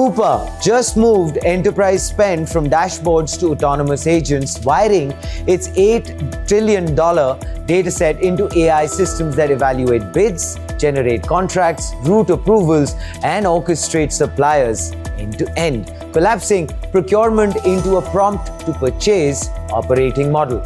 Coupa just moved enterprise spend from dashboards to autonomous agents, wiring its $8 trillion dataset into AI systems that evaluate bids, generate contracts, route approvals, and orchestrate suppliers end-to-end, collapsing procurement into a prompt-to-purchase operating model.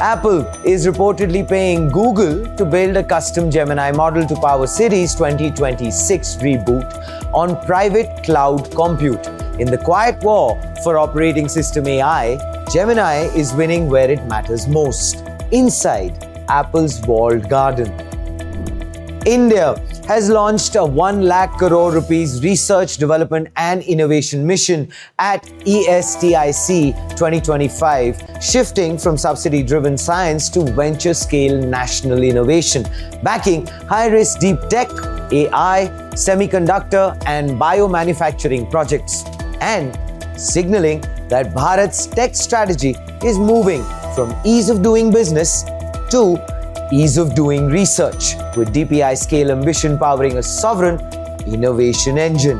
Apple is reportedly paying Google to build a custom Gemini model to power Siri's 2026 reboot on private cloud compute. In the quiet war for operating system AI, Gemini is winning where it matters most, inside Apple's walled garden. India has launched a 1 lakh crore rupees research, development and innovation mission at ESTIC 2025, shifting from subsidy-driven science to venture-scale national innovation, backing high-risk deep tech, AI, semiconductor and biomanufacturing projects, and signaling that Bharat's tech strategy is moving from ease of doing business to ease of doing research, with DPI scale ambition powering a sovereign innovation engine.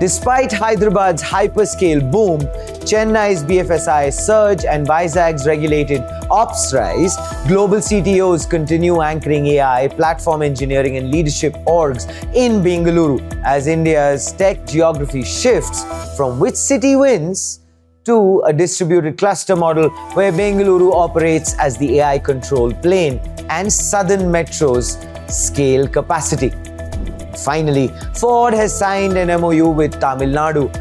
Despite Hyderabad's hyperscale boom, Chennai's BFSI surge and Vizag's regulated ops rise, global CTOs continue anchoring AI, platform engineering and leadership orgs in Bengaluru as India's tech geography shifts from which city wins to a distributed cluster model where Bengaluru operates as the AI control plane and Southern Metro's scale capacity. Finally, Ford has signed an MOU with Tamil Nadu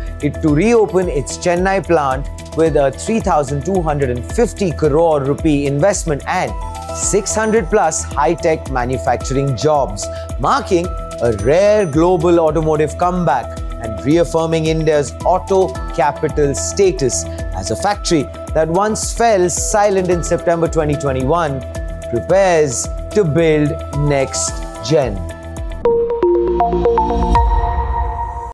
to reopen its Chennai plant with a 3,250 crore rupee investment and 600 plus high-tech manufacturing jobs, marking a rare global automotive comeback and reaffirming India's auto capital status as a factory that once fell silent in September 2021, prepares to build next gen.